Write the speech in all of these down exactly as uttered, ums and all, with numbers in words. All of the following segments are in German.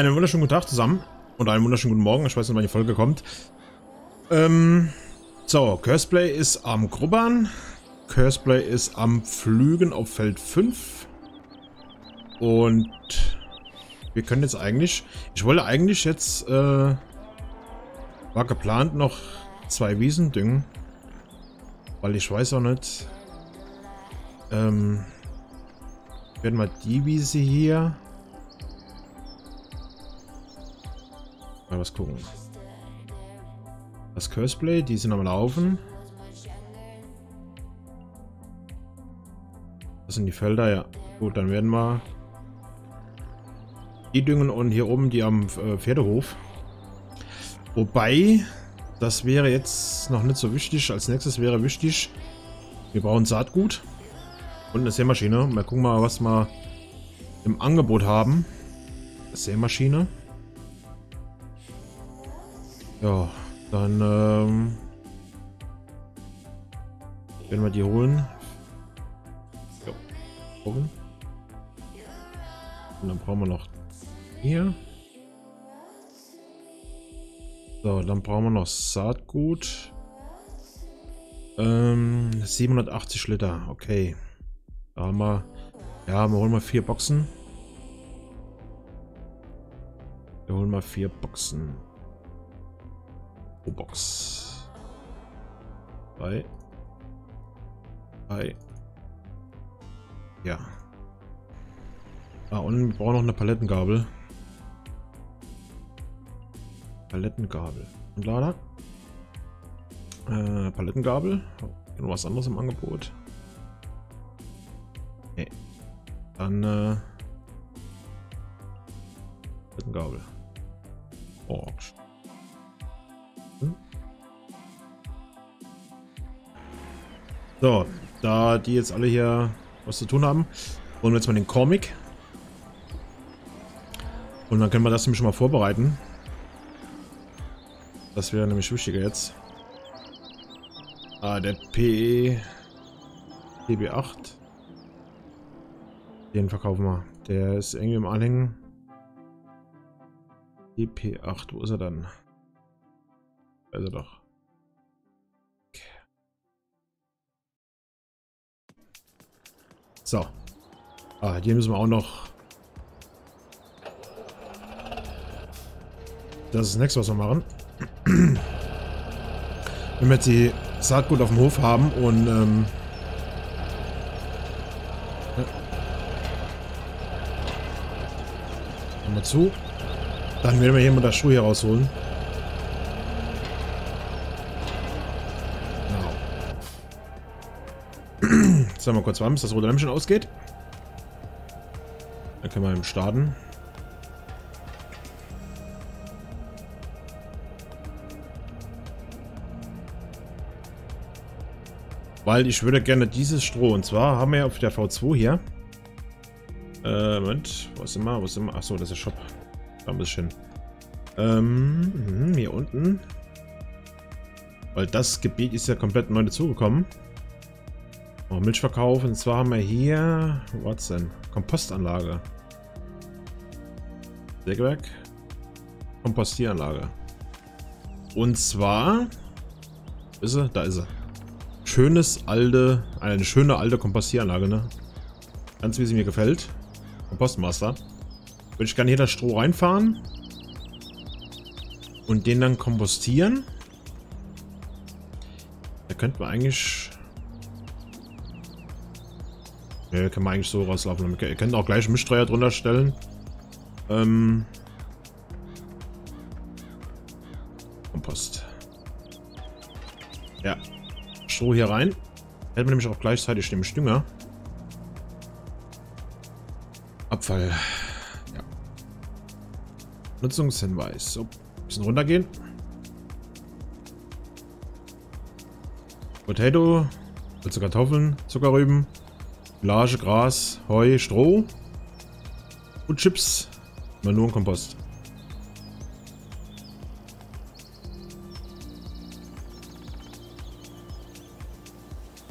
Einen wunderschönen guten Tag zusammen und einen wunderschönen guten Morgen. Ich weiß nicht, wann die Folge kommt. Ähm, so, Curseplay ist am Grubbern. Curseplay ist am Pflügen auf Feld fünf. Und wir können jetzt eigentlich... Ich wollte eigentlich jetzt... Äh, war geplant noch zwei Wiesen düngen. Weil ich weiß auch nicht... Ähm... Werden wir die Wiese hier... Mal was gucken. Das Curseplay, die sind am Laufen. Das sind die Felder, ja. Gut, dann werden wir die düngen und hier oben die am äh, Pferdehof. Wobei, das wäre jetzt noch nicht so wichtig. Als nächstes wäre wichtig, wir brauchen Saatgut und eine Sämaschine. Mal gucken mal, was wir im Angebot haben. Sämaschine. Ja, dann ähm, werden wir die holen. Ja, holen. Und dann brauchen wir noch hier. So, dann brauchen wir noch Saatgut. Ähm, siebenhundertachtzig Liter, okay. Da haben wir, ja, wir holen mal vier Boxen. Wir holen mal vier Boxen. Pro Box. Drei. Drei. Ja. Ah, und wir brauchen noch eine Palettengabel. Palettengabel. Und Lader. Äh, Palettengabel. Oh, was anderes im Angebot. Nee. Dann, äh. Palettengabel. Oh. So, da die jetzt alle hier was zu tun haben, holen wir jetzt mal den Comic. Und dann können wir das nämlich schon mal vorbereiten. Das wäre nämlich wichtiger jetzt. Ah, der P E T B acht. Den verkaufen wir. Der ist irgendwie im Anhängen. P E T B acht, wo ist er dann? Da ist er doch. So, ah, hier müssen wir auch noch. Das ist das nächste, was wir machen. Wenn wir jetzt die Saatgut auf dem Hof haben und ähm, ne? Mal zu. Dann werden wir hier mal das Schuh hier rausholen. Jetzt haben wir kurz warm, bis das rote Lämpchen ausgeht. Dann können wir eben starten. Weil ich würde gerne dieses Stroh. Und zwar haben wir auf der V zwei hier. Äh, Moment. Wo sind wir? Wo sind wir? Achso, das ist der Shop. Da muss ich hin. Ähm, hier unten. Weil das Gebiet ist ja komplett neu dazugekommen. Milchverkauf, und zwar haben wir hier, was denn? Kompostanlage. Sägewerk. Kompostieranlage. Und zwar, ist sie? Da ist sie. Schönes alte, eine schöne alte Kompostieranlage, ne? Ganz wie sie mir gefällt. Kompostmaster. Würde ich gerne hier das Stroh reinfahren und den dann kompostieren. Da könnten wir eigentlich... Ja, kann man eigentlich so rauslaufen. Ihr könnt auch gleich einen Mischstreuer drunter stellen. Ähm. Kompost. Ja. Stroh hier rein. Hätten wir nämlich auch gleichzeitig den Dünger. Abfall. Ja. Nutzungshinweis. So, ein bisschen runtergehen. Potato, also Kartoffeln, Zuckerrüben. Lage, Gras, Heu, Stroh und Chips. Mal nur ein Kompost.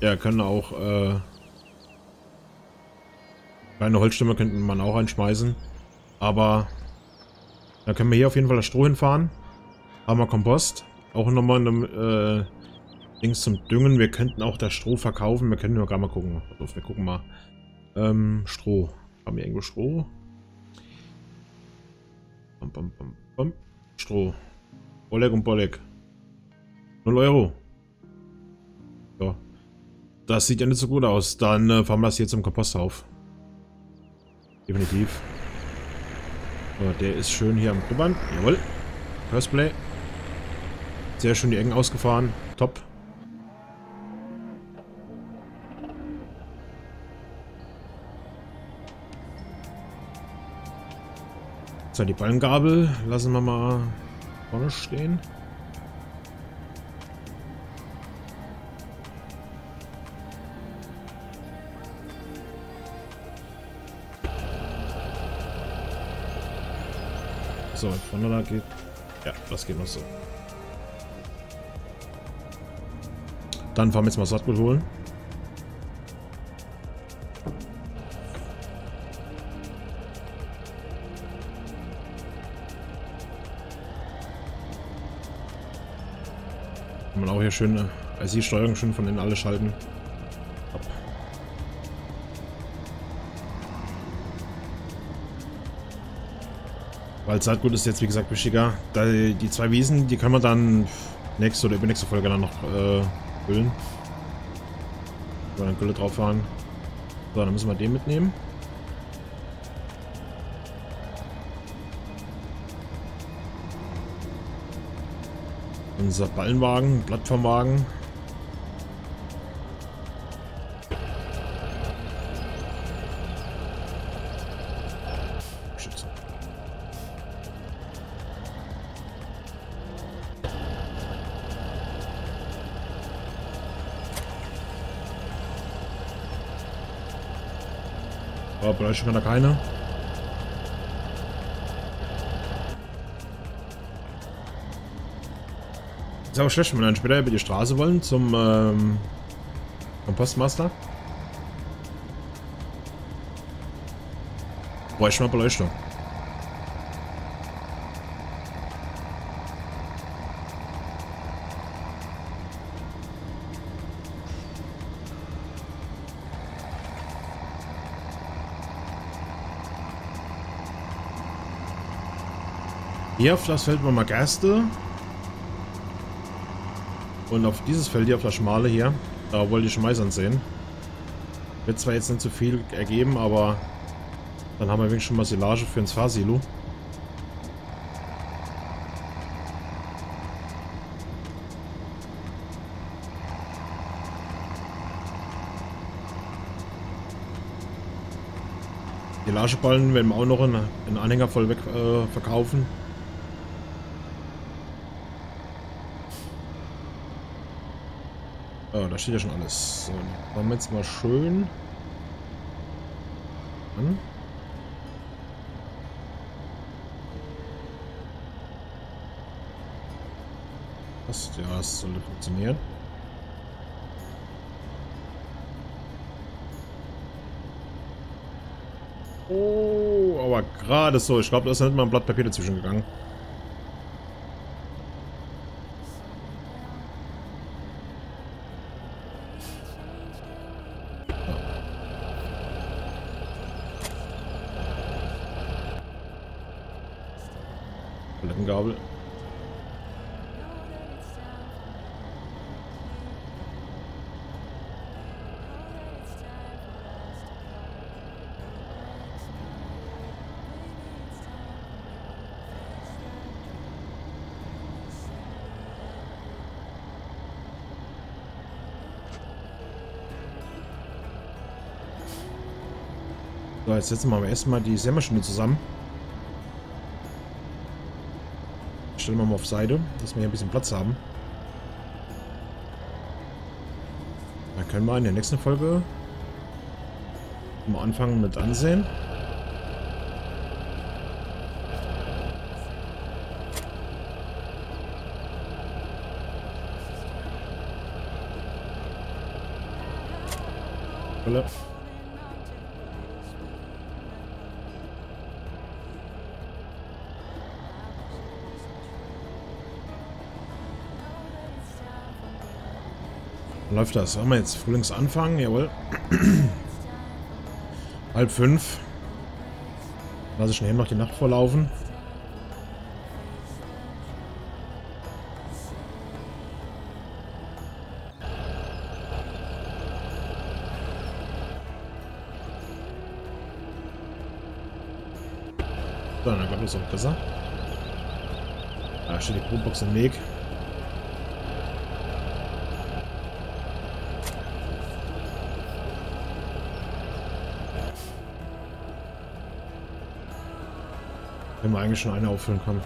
Ja, können auch äh, kleine Holzstämme könnten man auch einschmeißen, aber Dann können wir hier auf jeden Fall das Stroh hinfahren. Haben wir Kompost. Auch nochmal ein äh, Dings zum Düngen. Wir könnten auch das Stroh verkaufen. Wir können nur gar mal gucken. Also, wir gucken mal. Ähm, Stroh. Haben wir irgendwo Stroh? Bum, bum, bum, bum. Stroh. Bolek und Bolek. null Euro. So. Das sieht ja nicht so gut aus. Dann äh, fahren wir das hier zum Komposthof. Definitiv. So, der ist schön hier am Kuppern. Jawohl. First Play. Sehr schön die Ecken ausgefahren. Top. So, die Ballengabel lassen wir mal vorne stehen. So, vorne da geht. Ja, das geht noch so. Dann fahren wir jetzt mal Saatgut holen. Kann man auch hier schön I C-Steuerung schön von innen alle schalten. Ab. Weil Saatgut ist jetzt wie gesagt wichtiger. Da die zwei Wiesen, die können wir dann nächste oder übernächste Folge dann noch äh, füllen. Oder dann Gülle drauf fahren. So, dann müssen wir den mitnehmen. Unser Ballenwagen, Plattformwagen. Schütze. Aber Beleuchtung kann da keine. Ist aber schlecht, wenn wir dann später über die Straße wollen zum ähm, Kompostmaster. Brauche ich mal Beleuchtung. Hier auf das Feld wollen wir mal Gerste. Und auf dieses Feld hier, auf das schmale hier, da wollte ich Schmeißern sehen. Wird zwar jetzt nicht so viel ergeben, aber dann haben wir wenigstens schon mal Silage für ins Fahrsilo. Silageballen werden wir auch noch in, in Anhänger voll weg äh, verkaufen. Oh, da steht ja schon alles. So, machen wir jetzt mal schön an. Das, ja, das sollte funktionieren. Oh, aber gerade so. Ich glaube, da ist nicht mal ein Blatt Papier dazwischen gegangen. Gabel. So, jetzt setzen wir aber erstmal die Sämaschine zusammen. Stellen wir mal auf Seite, dass wir hier ein bisschen Platz haben. Dann können wir in der nächsten Folge mal anfangen mit ansehen. Holla. Läuft das? Haben wir jetzt Frühlingsanfang? Jawohl. Halb fünf. Lass ich schon eben noch die Nacht vorlaufen. So, dann kommt es auch besser. Da steht die Probox im Weg. Wenn wir eigentlich schon eine auffüllen können.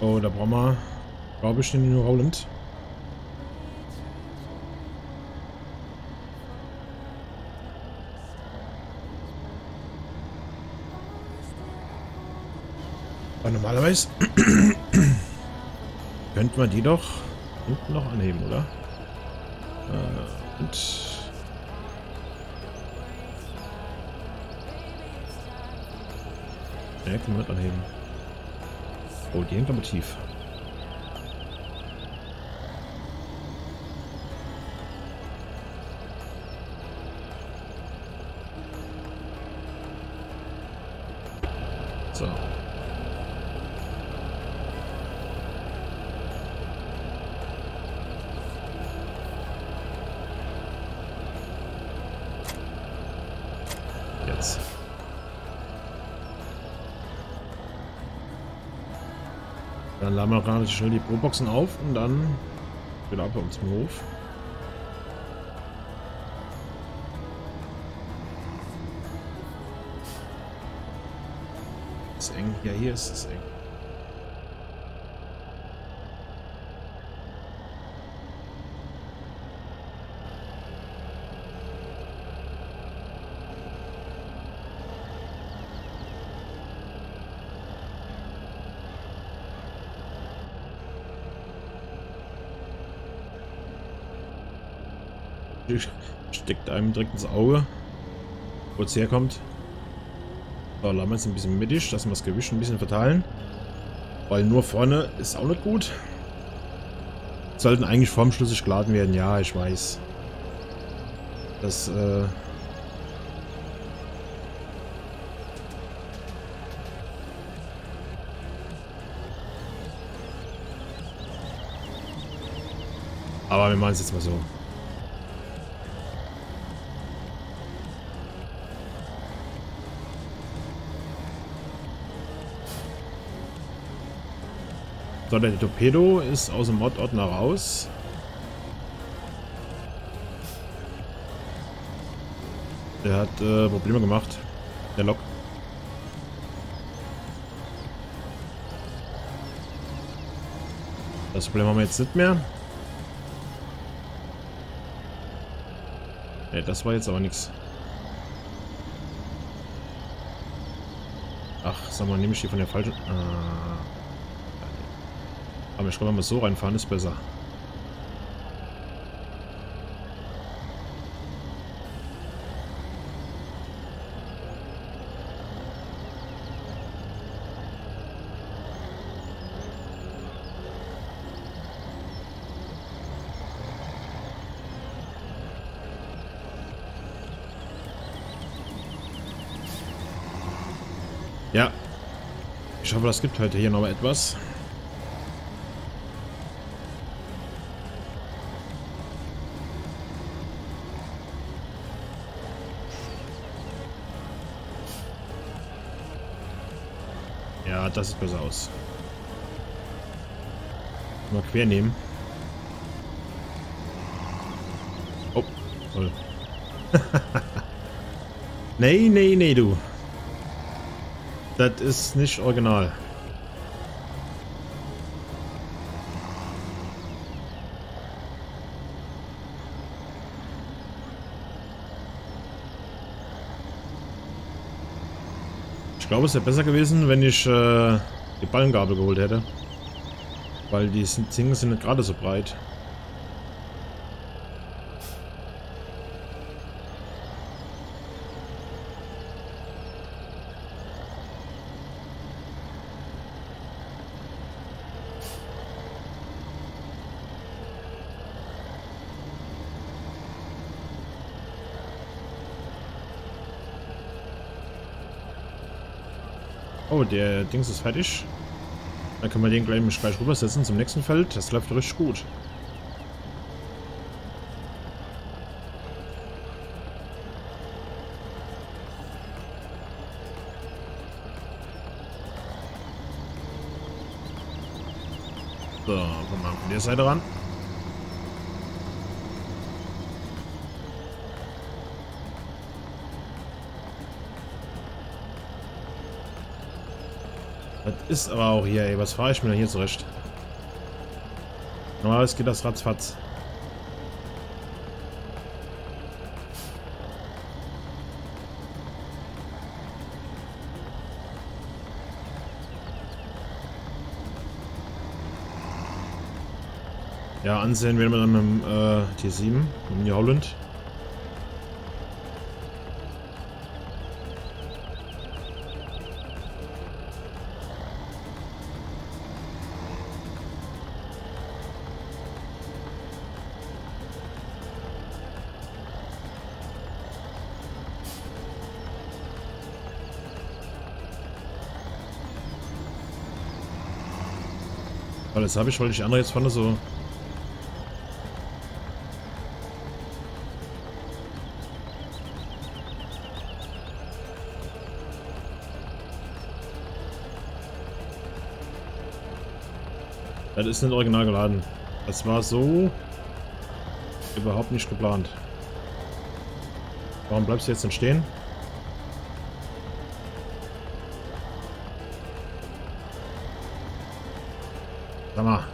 Oh, da brauchen wir, glaube ich, den New Holland. Normalerweise könnten wir die doch hinten noch anheben, oder? Äh, und ja, können wir anheben. Oh, die hängt aber tief. So. Dann laden wir gerade schnell die Proboxen auf und dann wieder ab bei uns im Hof. Ist eng. Ja, hier ist es eng. Steckt einem direkt ins Auge, wo es herkommt. So, lassen wir es ein bisschen mittig, dass wir das Gewicht ein bisschen verteilen. Weil nur vorne ist auch nicht gut. Sollten eigentlich formschlüssig geladen werden, ja, ich weiß. Das, äh... aber wir machen es jetzt mal so. So, der Torpedo ist aus dem Mod-Ordner raus. Der hat äh, Probleme gemacht. Der Lok. Das Problem haben wir jetzt nicht mehr. Ne, das war jetzt aber nichts. Ach, sag mal, nehme ich die von der falschen... Ah. Aber ich glaube, wenn wir so reinfahren, ist besser. Ja. Ich hoffe, das gibt heute hier noch mal etwas. Ja, das sieht besser aus. Mal quer nehmen. Oh, toll. Nee, nee, nee, du. Das ist nicht original. Ich glaube, es wäre besser gewesen, wenn ich äh, die Ballengabel geholt hätte. Weil die Zinken sind nicht gerade so breit. Oh, der Dings ist fertig. Dann können wir den gleich, gleich rübersetzen zum nächsten Feld. Das läuft richtig gut. So, komm mal von der Seite ran. Das ist aber auch hier, ey. Was fahre ich mir denn hier zurecht? Normalerweise geht das ratzfatz. Ja, ansehen werden wir dann mit dem äh, T sieben, mit dem New Holland. Das habe ich, weil ich die andere jetzt vorne so. Das ist nicht original geladen. Das war so überhaupt nicht geplant. Warum bleibst du jetzt denn stehen? Mal.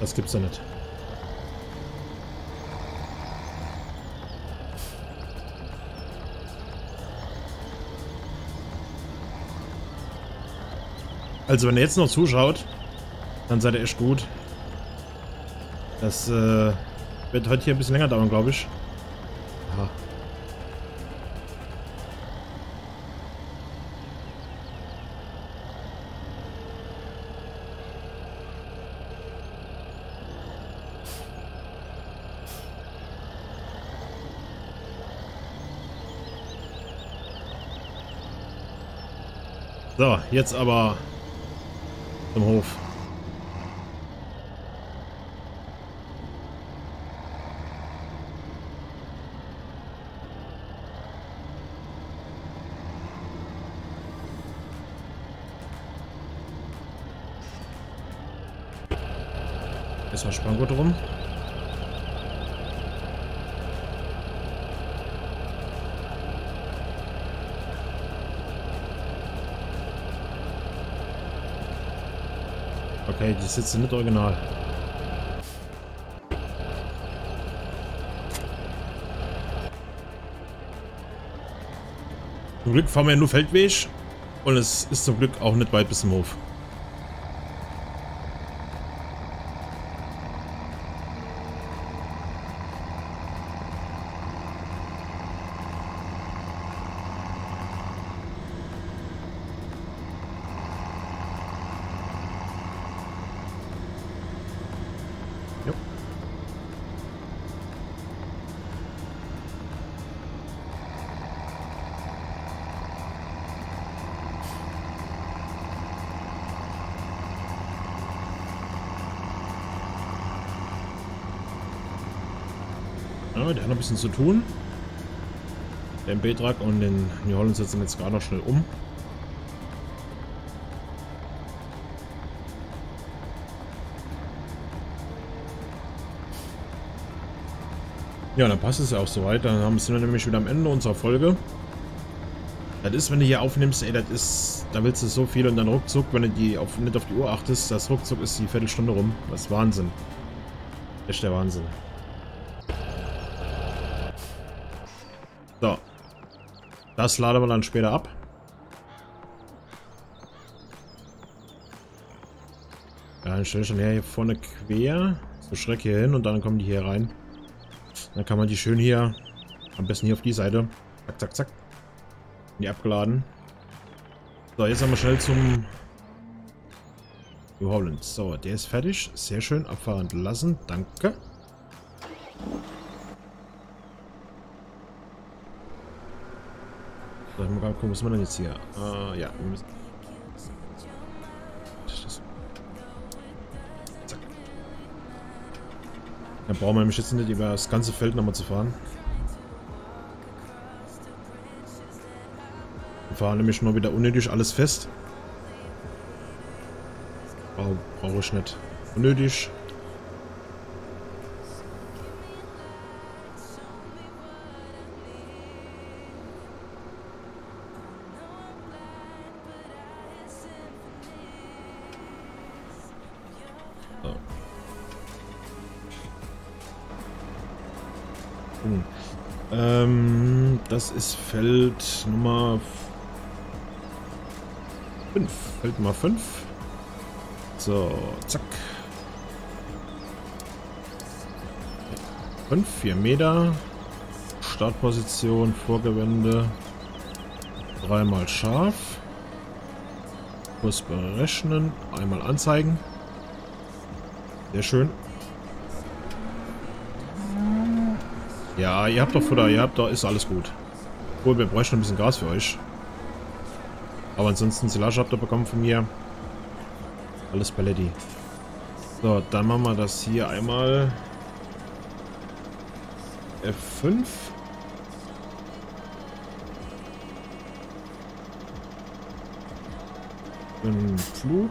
Das gibt's ja nicht. Also wenn ihr jetzt noch zuschaut, dann seid ihr echt gut. Das äh, wird heute hier ein bisschen länger dauern, glaube ich. Aha. So, jetzt aber zum Hof. Ist mal Spanngurt rum. Okay, die sitzen nicht original. Zum Glück fahren wir ja nur Feldweg und es ist zum Glück auch nicht weit bis zum Hof. Der hat noch ein bisschen zu tun. Den B-Truck und den New Holland setzen jetzt gerade noch schnell um. Ja, dann passt es ja auch soweit. Dann sind wir nämlich wieder am Ende unserer Folge. Das ist, wenn du hier aufnimmst, ey, das ist, da willst du so viel und dann ruckzuck, wenn du die auf, nicht auf die Uhr achtest, das ruckzuck ist die Viertelstunde rum. Das ist Wahnsinn. Ist der Wahnsinn. So. Das laden wir dann später ab. Ja, dann stelle ich schon her hier vorne quer. So schräg hier hin und dann kommen die hier rein. Dann kann man die schön hier, am besten hier auf die Seite. Zack, zack, zack. Die abgeladen. So, jetzt haben wir schnell zum New Holland. So, der ist fertig. Sehr schön. Abfahren lassen. Danke. So, ich muss mal gucken, was wir denn jetzt hier? Äh, ja, wir müssen. Zack. Dann brauchen wir nämlich jetzt nicht über das ganze Feld nochmal zu fahren. Wir fahren nämlich nur wieder unnötig alles fest. Brauche brauch ich nicht. Unnötig. So. Hm. Ähm, das ist Feld Nummer fünf. Feld Nummer fünf. So, zack. fünf, vier Meter. Startposition, Vorgewende. Dreimal scharf. Kurs berechnen. Einmal anzeigen. Sehr schön. Ja, ihr habt doch Futter, ihr habt doch, ist alles gut. Obwohl, wir bräuchten ein bisschen Gas für euch. Aber ansonsten, Silage habt ihr bekommen von mir. Alles Paletti. So, dann machen wir das hier einmal. F fünf. Im Flug.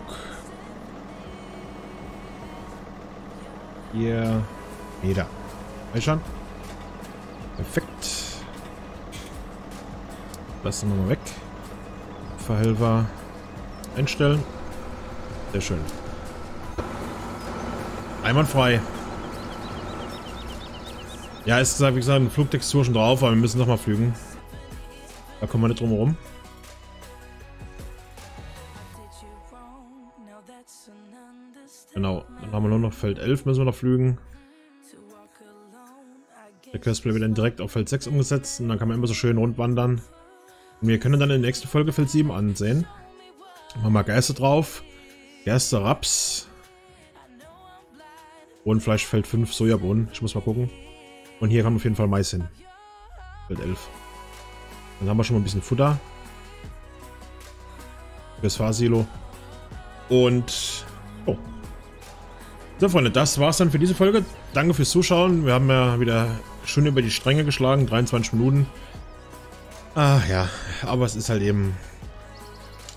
Hier. Jeder. Weißt schon? Perfekt. Lassen wir mal weg. Verhelfer einstellen. Sehr schön. Einwandfrei. Ja, ist wie gesagt eine Flugtextur schon drauf, aber wir müssen nochmal flügen. Da kommen wir nicht drum herum. Genau, dann haben wir nur noch Feld elf, müssen wir noch flügen. Der Curseplay wird dann direkt auf Feld sechs umgesetzt und dann kann man immer so schön rund wandern. Und wir können dann in der nächsten Folge Feld sieben ansehen. Machen wir Gerste drauf. Erster Raps. Und vielleicht Feld fünf Sojabohnen. Ich muss mal gucken. Und hier kann auf jeden Fall Mais hin. Feld elf. Dann haben wir schon mal ein bisschen Futter. Fürs Fahrsilo. Und. Oh. So, Freunde, das war's dann für diese Folge. Danke fürs Zuschauen. Wir haben ja wieder schön über die Stränge geschlagen. dreiundzwanzig Minuten. Ach ja. Aber es ist halt eben.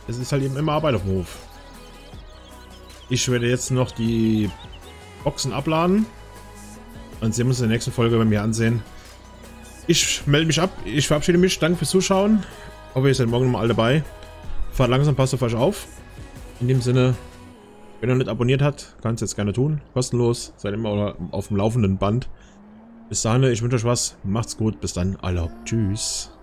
Es ist halt eben immer Arbeit auf dem Hof. Ich werde jetzt noch die Boxen abladen. Dann sehen wir uns in der nächsten Folge bei mir ansehen. Ich melde mich ab. Ich verabschiede mich. Danke fürs Zuschauen. Hoffe, ihr seid morgen nochmal alle dabei. Fahrt langsam, passt auf euch auf. In dem Sinne, wenn ihr noch nicht abonniert habt, könnt ihr es jetzt gerne tun. Kostenlos. Seid immer auf dem laufenden Band. Bis dahin, ich wünsche euch was. Macht's gut. Bis dann. Alle. Tschüss.